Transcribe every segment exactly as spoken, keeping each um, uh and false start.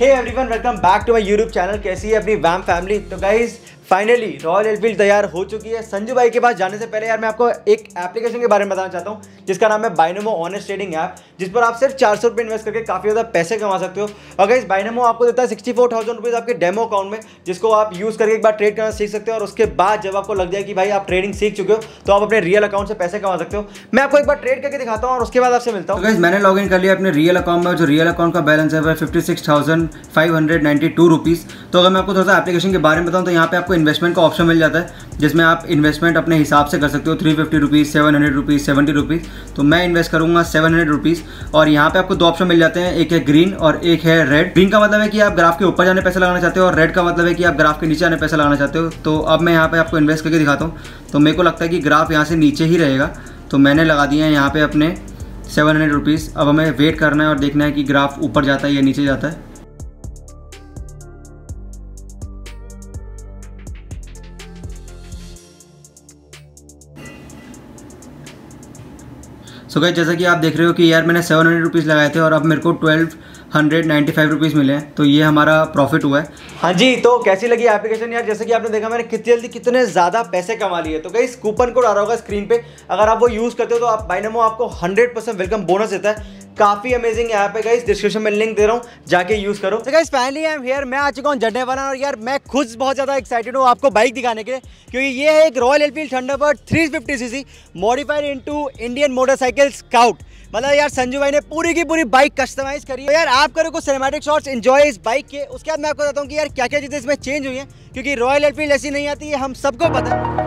Hey everyone, welcome back to my YouTube channel. कैसी है अपनी वैम फैमिली? तो गाइज फाइनली रॉयल एनफील्ड तैयार हो चुकी है। संजू भाई के पास जाने से पहले यार मैं आपको एक एप्लीकेशन के बारे में बताना चाहता हूँ जिसका नाम है बाइनोमो ऑनेस्ट ट्रेडिंग ऐप, जिस पर आप सिर्फ चार सौ रुपये इन्वेस्ट करके काफ़ी ज़्यादा पैसे कमा सकते हो। और गाइज बाइनोमो आपको देता है सिक्सटी फोर थाउजेंड रुपीज़ आपके डेमो अकाउंट में, जिसको आप यूज़ करके एक बार ट्रेड करना सीख सकते हो। और उसके बाद जब आपको लग जाए कि भाई आप ट्रेडिंग सीख चुके हो तो आप अपने रियल अकाउंट से पैसे कमा सकते हो। मैं आपको एक बार ट्रेड करके दिखाता हूँ और उसके बाद आपसे मिलता हूँ। गाइज मैंने लॉग इन कर लिया अपने रियल अकाउंट में, जो रियल अकाउंट का बैलेंस है वह fifty six thousand five hundred ninety two rupees. तो अगर मैं आपको थोड़ा सा एप्लीकेशन के बारे में बताऊँ तो यहाँ पे आपको इन्वेस्टमेंट का ऑप्शन मिल जाता है जिसमें आप इन्वेस्टमेंट अपने हिसाब से कर सकते हो। Three fifty rupees, seven hundred rupees, seventy rupees. तो मैं इन्वेस्ट करूँगा सेवन हंड्रेड रुपीज़। और यहाँ पे आपको दो ऑप्शन मिल जाते हैं, एक है ग्रीन और एक है रेड। ग्रीन का मतलब है कि आप ग्राफ के ऊपर जाने पैसा लगाना चाहते हो और रेड का मतलब है कि आप ग्राफ के नीचे आने पैसा लगाना चाहते हो। तो अब मैं यहाँ पर आपको इन्वेस्ट करके दिखाता हूँ। तो मेरे को लगता है कि ग्राफ यहाँ से नीचे ही रहेगा, तो मैंने लगा दिया है यहाँ पर अपने सेवन हंड्रेड रुपीज़। अब हमें वेट करना है और देखना है कि ग्राफ ऊपर जाता है या नीचे जाता है। सो गाइस जैसा कि आप देख रहे हो कि यार मैंने सेवन हंड्रेड रुपीज़ लगाए थे और अब मेरे को twelve hundred ninety five rupees मिले हैं, तो ये हमारा प्रॉफिट हुआ है। हाँ जी, तो कैसी लगी एप्लीकेशन? यार जैसे कि आपने देखा मैंने कितनी जल्दी कितने ज़्यादा पैसे कमा लिए। तो गाइस कूपन कोड आ रहा होगा स्क्रीन पे, अगर आप वो यूज़ करते हो तो आप बाइनोमो आपको हंड्रेड परसेंट वेलकम बोनस देता है। काफ़ी अमेजिंग ऐप है गाइस, डिस्क्रिप्शन में लिंक दे रहा हूँ, जाके यूज़ करो। तो guys finally I am here, मैं आ चुका हूँ जड़ने वाला। और यार मैं खुद बहुत ज़्यादा एक्साइटेड हूँ आपको बाइक दिखाने के लिए, क्योंकि ये है एक Royal Enfield Thunderbird three fifty CC modified into Indian motorcycle Scout. मतलब यार संजू भाई ने पूरी की पूरी बाइक कस्टमाइज करी है। तो यार आप करो कुछ सिनेमैटिक शॉट्स एंजॉय इस बाइक के। उसके बाद मैं आपको बताता हूँ कि यार क्या क्या चीज़ें इसमें चेंज हुई हैं, क्योंकि रॉयल एनफील्ड ऐसी नहीं आती है, हम सबको पता है।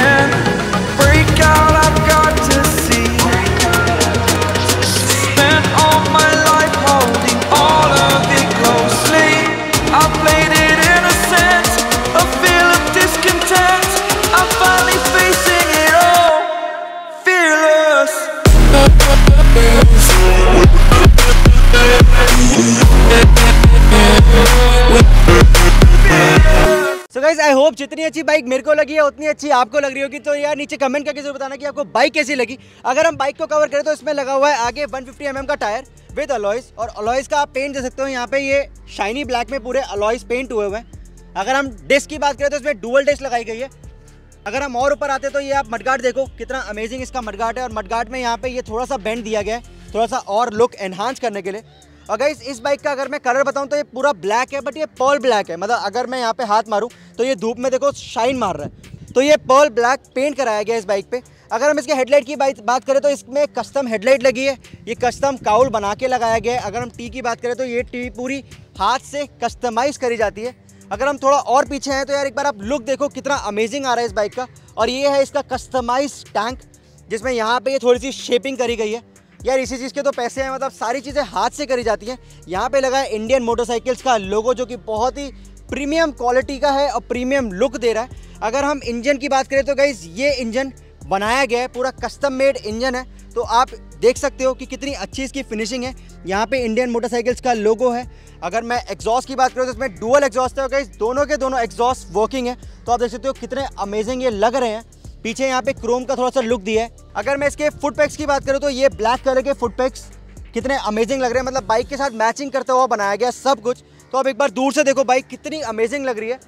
in. Break out, I've got to see. I hope जितनी अच्छी बाइक मेरे को लगी है उतनी अच्छी आपको लग रही होगी। तो यार नीचे कमेंट करके जरूर बताना कि आपको बाइक कैसी लगी। अगर हम बाइक को कवर करें तो इसमें लगा हुआ है आगे वन फिफ्टी एम एम का टायर विद अलॉयस, और अलॉयस का आप पेंट दे सकते हो। यहाँ पे ये शाइनी ब्लैक में पूरे अलॉयस पेंट हुए हुए हैं। अगर हम डिस्क की बात करें तो इसमें डुअल डिस्क लगाई गई है। अगर हम और ऊपर आते तो ये आप मडगार्ड देखो, कितना अमेजिंग इसका मडगार्ड है। और मडगार्ड में यहाँ पे ये थोड़ा सा बेंड दिया गया है, थोड़ा सा और लुक एनहांस करने के लिए। और गाइस इस बाइक का अगर मैं कलर बताऊं तो ये पूरा ब्लैक है, बट ये पर्ल ब्लैक है। मतलब अगर मैं यहाँ पे हाथ मारूं तो ये धूप में देखो शाइन मार रहा है। तो ये पर्ल ब्लैक पेंट कराया गया है इस बाइक पे। अगर हम इसके हेडलाइट की बात करें तो इसमें कस्टम हेडलाइट लगी है, ये कस्टम काउल बना के लगाया गया है। अगर हम टी की बात करें तो ये टी पूरी हाथ से कस्टमाइज़ करी जाती है। अगर हम थोड़ा और पीछे हैं तो यार एक बार आप लुक देखो कितना अमेजिंग आ रहा है इस बाइक का। और ये है इसका कस्टमाइज टैंक, जिसमें यहाँ पर ये थोड़ी सी शेपिंग करी गई है। यार इसी चीज़ के तो पैसे हैं, मतलब सारी चीज़ें हाथ से करी जाती हैं। यहाँ पे लगा है इंडियन मोटरसाइकिल्स का लोगो, जो कि बहुत ही प्रीमियम क्वालिटी का है और प्रीमियम लुक दे रहा है। अगर हम इंजन की बात करें तो गाइस ये इंजन बनाया गया है, पूरा कस्टम मेड इंजन है। तो आप देख सकते हो कि कितनी अच्छी इसकी फिनिशिंग है। यहाँ पे इंडियन मोटरसाइकिल्स का लोगो है। अगर मैं एग्जॉस्ट की बात करूँ तो इसमें डुअल एग्जॉस्ट है, गाइस दोनों के दोनों एग्जॉस्ट वर्किंग है। तो आप देख सकते हो कितने अमेजिंग ये लग रहे हैं। पीछे यहाँ पे क्रोम का थोड़ा सा लुक दिया है। अगर मैं इसके फुट पैक्स की बात करूँ तो ये ब्लैक कलर के फुट पैक्स कितने अमेजिंग लग रहे हैं। मतलब बाइक के साथ मैचिंग करता हुआ बनाया गया सब कुछ। तो आप एक बार दूर से देखो बाइक कितनी अमेजिंग लग रही है।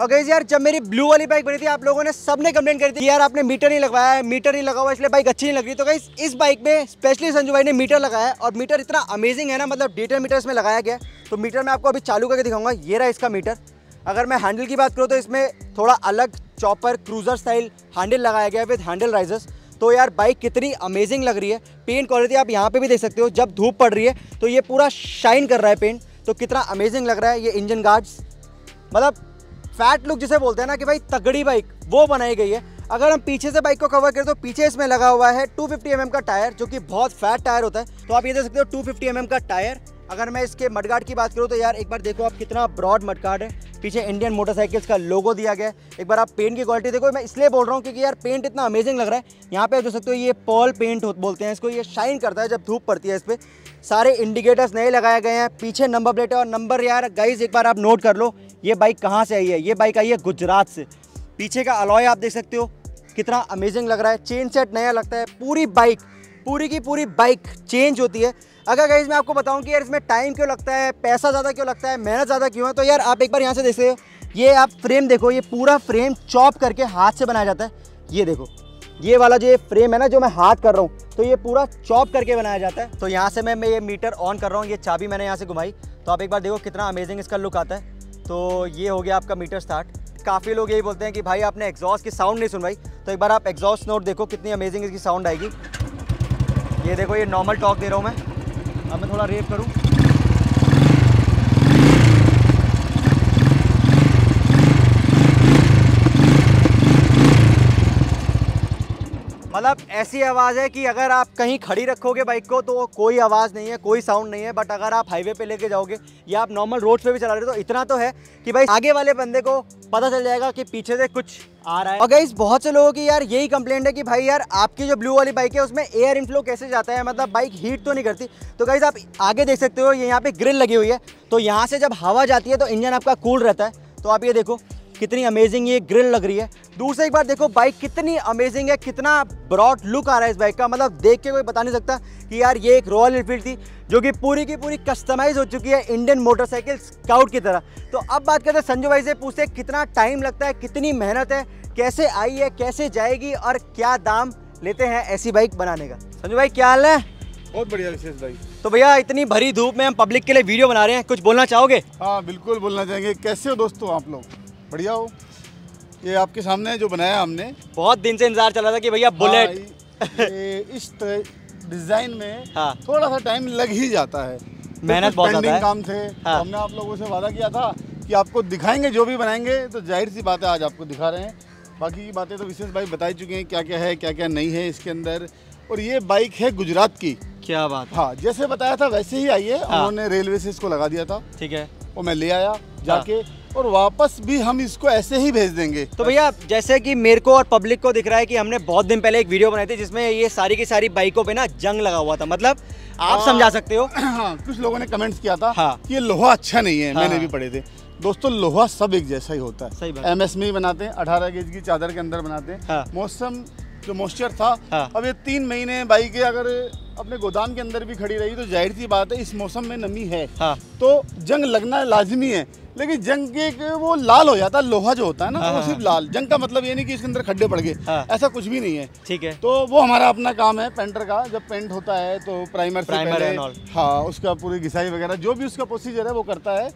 और गाइस यार जब मेरी ब्लू वाली बाइक बनी थी आप लोगों ने सबने कंप्लेंट करी थी यार आपने मीटर नहीं लगवाया है, मीटर नहीं लगा हुआ इसलिए बाइक अच्छी नहीं लग रही। तो गाइस इस बाइक में स्पेशली संजू भाई ने मीटर लगाया है, और मीटर इतना अमेजिंग है ना, मतलब डिटेल मीटर इसमें लगाया गया। तो मीटर मैं आपको अभी चालू करके दिखाऊंगा। ये रहा इसका मीटर। अगर मैं हैंडल की बात करूँ तो इसमें थोड़ा अलग चॉपर क्रूजर स्टाइल हैंडल लगाया गया है विद हैंडल राइजर्स। तो यार बाइक कितनी अमेजिंग लग रही है। पेंट क्वालिटी आप यहाँ पे भी देख सकते हो, जब धूप पड़ रही है तो ये पूरा शाइन कर रहा है पेंट। तो कितना अमेजिंग लग रहा है। ये इंजन गार्ड्स, मतलब फैट लुक जिसे बोलते हैं ना कि भाई तगड़ी बाइक, वो बनाई गई है। अगर हम पीछे से बाइक को कवर करें तो पीछे इसमें लगा हुआ है टू फिफ्टी एम एम का टायर, जो कि बहुत फैट टायर होता है। तो आप ये देख सकते हो टू फिफ्टी एम एम का टायर। अगर मैं इसके मडगार्ड की बात करूँ तो यार एक बार देखो आप कितना ब्रॉड मडगार्ड है, पीछे इंडियन मोटरसाइकिल्स का लोगो दिया गया है। एक बार आप पेंट की क्वालिटी देखो, मैं इसलिए बोल रहा हूँ क्योंकि यार पेंट इतना अमेजिंग लग रहा है। यहाँ पे आप देख सकते हो ये पर्ल पेंट बोलते हैं इसको, ये शाइन करता है जब धूप पड़ती है इस पर। सारे इंडिकेटर्स नए लगाए गए हैं, पीछे नंबर प्लेट है और नंबर यार गाइज एक बार आप नोट कर लो ये बाइक कहाँ से आई है। ये बाइक आई है गुजरात से। पीछे का अलॉय आप देख सकते हो कितना अमेजिंग लग रहा है, चेन सेट नया लगता है। पूरी बाइक पूरी की पूरी बाइक चेंज होती है। अगर गाइस मैं आपको बताऊं कि यार इसमें टाइम क्यों लगता है, पैसा ज़्यादा क्यों लगता है, मेहनत ज़्यादा क्यों है, तो यार आप एक बार यहाँ से देखते हो ये आप फ्रेम देखो, ये पूरा फ्रेम चॉप करके हाथ से बनाया जाता है। ये देखो ये वाला जो ये फ्रेम है ना जो मैं हाथ कर रहा हूँ तो ये पूरा चॉप करके बनाया जाता है। तो यहाँ से मैं मैं ये मीटर ऑन कर रहा हूँ, ये चाबी मैंने यहाँ से घुमाई तो आप एक बार देखो कितना अमेजिंग इसका लुक आता है। तो ये हो गया आपका मीटर स्टार्ट। काफ़ी लोग यही बोलते हैं कि भाई आपने एग्जॉस्ट की साउंड नहीं सुनवाई, तो एक बार आप एग्जॉस्ट नोट देखो कितनी अमेजिंग इसकी साउंड आएगी। ये देखो ये नॉर्मल टॉक दे रहा हूँ मैं। अब मैं थोड़ा रेव करूँ, मतलब ऐसी आवाज़ है कि अगर आप कहीं खड़ी रखोगे बाइक को तो कोई आवाज़ नहीं है, कोई साउंड नहीं है। बट अगर आप हाईवे पे लेके जाओगे या आप नॉर्मल रोड पे भी चला रहे हो तो इतना तो है कि भाई आगे वाले बंदे को पता चल जाएगा कि पीछे से कुछ आ रहा है। और गाइस बहुत से लोगों की यार यही कंप्लेंट है कि भाई यार आपकी जो ब्लू वाली बाइक है उसमें एयर इनफ्लो कैसे जाता है, मतलब बाइक हीट तो नहीं करती। तो गाइस आप आगे देख सकते हो ये यहाँ पे ग्रिल लगी हुई है, तो यहाँ से जब हवा जाती है तो इंजन आपका कूल रहता है। तो आप ये देखो कितनी अमेजिंग ये ग्रिल लग रही है। दूर से एक बार देखो बाइक कितनी अमेजिंग है, कितना ब्रॉड लुक आ रहा है इस बाइक का, मतलब देख के कोई बता नहीं सकता कि यार ये एक रॉयल एनफील्ड थी जो कि पूरी की पूरी कस्टमाइज हो चुकी है इंडियन मोटरसाइकिल स्काउट की तरह। तो अब बात करते हैं संजू भाई से, पूछते हैं कितना टाइम लगता है, कितनी मेहनत है, कैसे आई है, कैसे जाएगी और क्या दाम लेते हैं ऐसी बाइक बनाने का। संजू भाई क्या हाल है? बहुत बढ़िया विशेष भाई। तो भैया इतनी भरी धूप में हम पब्लिक के लिए वीडियो बना रहे हैं, कुछ बोलना चाहोगे? हाँ बिल्कुल बोलना चाहेंगे। कैसे हो दोस्तों आप लोग? बढ़िया हो। ये आपके सामने जो बनाया हमने, बहुत दिन से इंतजार चला था कि भैया बुलेट इस डिजाइन में हाँ। थोड़ा सा टाइम लग ही जाता है, मेहनत बहुत ज्यादा है। काम थे हाँ। तो हमने आप लोगों से वादा किया था कि आपको दिखाएंगे जो भी बनाएंगे, तो जाहिर सी बात है आज आपको दिखा रहे हैं। बाकी की बातें तो विशेष भाई बता ही चुके हैं क्या क्या है क्या क्या नहीं है इसके अंदर। और ये बाइक है गुजरात की। क्या बात। हाँ जैसे बताया था वैसे ही आई है, उन्होंने रेलवे से इसको लगा दिया था। ठीक है। और मैं ले आया जाके और वापस भी हम इसको ऐसे ही भेज देंगे। तो भैया जैसे कि मेरे को और पब्लिक को दिख रहा है कि हमने बहुत दिन पहले एक वीडियो बनाई थी जिसमें ये सारी की सारी बाइकों पे ना जंग लगा हुआ था, मतलब आप समझा सकते हो। हाँ कुछ लोगों ने कमेंट्स किया था हाँ। कि ये लोहा अच्छा नहीं है। हाँ। मैंने भी पढ़े थे दोस्तों, लोहा सब एक जैसा ही होता है। एम एस में बनाते हैं, अठारह गेज की चादर के अंदर बनाते हैं। मौसम जो मॉइस्चर था हाँ। अब ये तीन महीने बाइक अगर अपने गोदाम के अंदर भी खड़ी रही तो जाहिर सी बात है इस मौसम में नमी है हाँ। तो जंग लगना लाजमी है, लेकिन जंग के वो लाल हो जाता है, लोहा जो होता है ना हाँ। तो वो सिर्फ लाल, जंग का मतलब ये नहीं कि इसके अंदर खड्डे पड़ गए हाँ। ऐसा कुछ भी नहीं है। ठीक है। तो वो हमारा अपना काम है पेंटर का, जब पेंट होता है तो प्राइमर से पहले हाँ उसका पूरी घिसाई वगैरह जो भी उसका प्रोसीजर है वो करता है।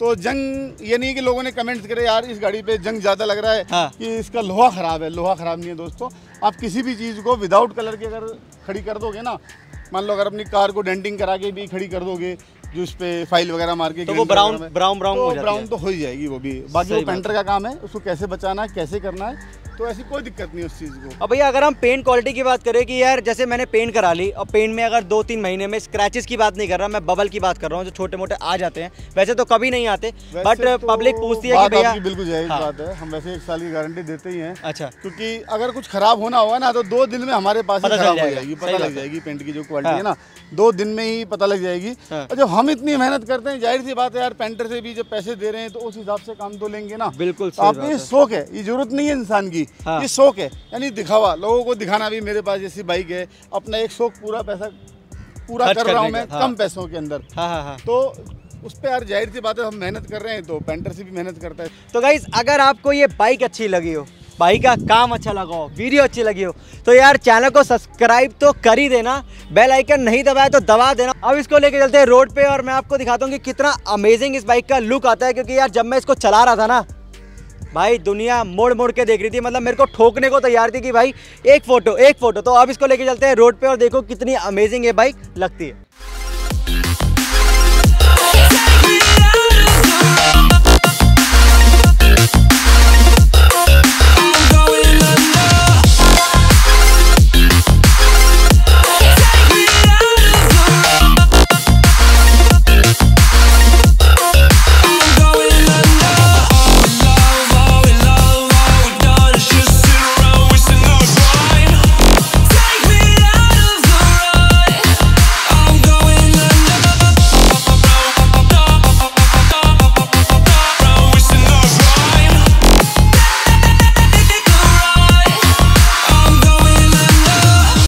तो जंग ये नहीं है कि लोगों ने कमेंट्स करे यार इस गाड़ी पे जंग ज्यादा लग रहा है कि इसका लोहा खराब है। लोहा खराब नहीं है दोस्तों, आप किसी भी चीज को विदाउट कलर के अगर खड़ी कर दोगे ना, मान लो अगर अपनी कार को डेंटिंग करा के भी खड़ी कर दोगे जो उस पे फाइल वगैरह मार के, तो वो ब्राउन ब्राउन ब्राउन तो हो ब्राउन तो हो ही जाएगी वो भी। बाकी वो पेंटर का काम है उसको कैसे बचाना है कैसे करना है, तो ऐसी कोई दिक्कत नहीं उस चीज़ को। अब भैया अगर हम पेंट क्वालिटी की बात करें कि यार जैसे मैंने पेंट करा ली और पेंट में अगर दो तीन महीने में, स्क्रैचेस की बात नहीं कर रहा मैं, बबल की बात कर रहा हूँ जो छोटे मोटे आ जाते हैं, वैसे तो कभी नहीं आते बट तो पब्लिक पूछती है कि भैया बिल्कुल जायज हाँ। बात है, हम वैसे एक साल की गारंटी देते ही हैं। अच्छा। क्योंकि अगर कुछ खराब होना होगा ना तो दो दिन में हमारे पास पता लग जाएगी, पेंट की जो क्वालिटी है ना दो दिन में ही पता लग जाएगी। और जब हम इतनी मेहनत करते हैं जाहिर सी बात है यार पेंटर से भी जब पैसे दे रहे हैं तो उस हिसाब से काम तो लेंगे ना। बिल्कुल। आपको ये शौक है, ये जरूरत नहीं है इंसान की, हाँ। ये शौक है यानी दिखावा, लोगों को दिखाना भी मेरे पास जैसी बाइक है, अपना एक शौक पूरा पैसा पूरा कर रहा हूँ मैं हाँ। कम पैसों के अंदर हाँ हाँ हाँ। तो उस पर यार जाहिर सी बात है हम मेहनत कर रहे हैं तो पेंटर से भी मेहनत करता है। तो गाइस अगर आपको ये बाइक अच्छी लगी हो, भाई का काम अच्छा लगा हो, वीडियो अच्छी लगी हो तो यार चैनल को सब्सक्राइब तो कर ही देना, बेल आइकन नहीं दबाया तो दबा देना। अब इसको लेके चलते हैं रोड पे और मैं आपको दिखाता हूँ कि कितना अमेजिंग इस बाइक का लुक आता है, क्योंकि यार जब मैं इसको चला रहा था ना भाई दुनिया मोड़ मोड़ के देख रही थी, मतलब मेरे को ठोकने को तैयार थी कि भाई एक फ़ोटो एक फ़ोटो। तो अब इसको लेके चलते हैं रोड पे और देखो कितनी अमेजिंग ये बाइक लगती है।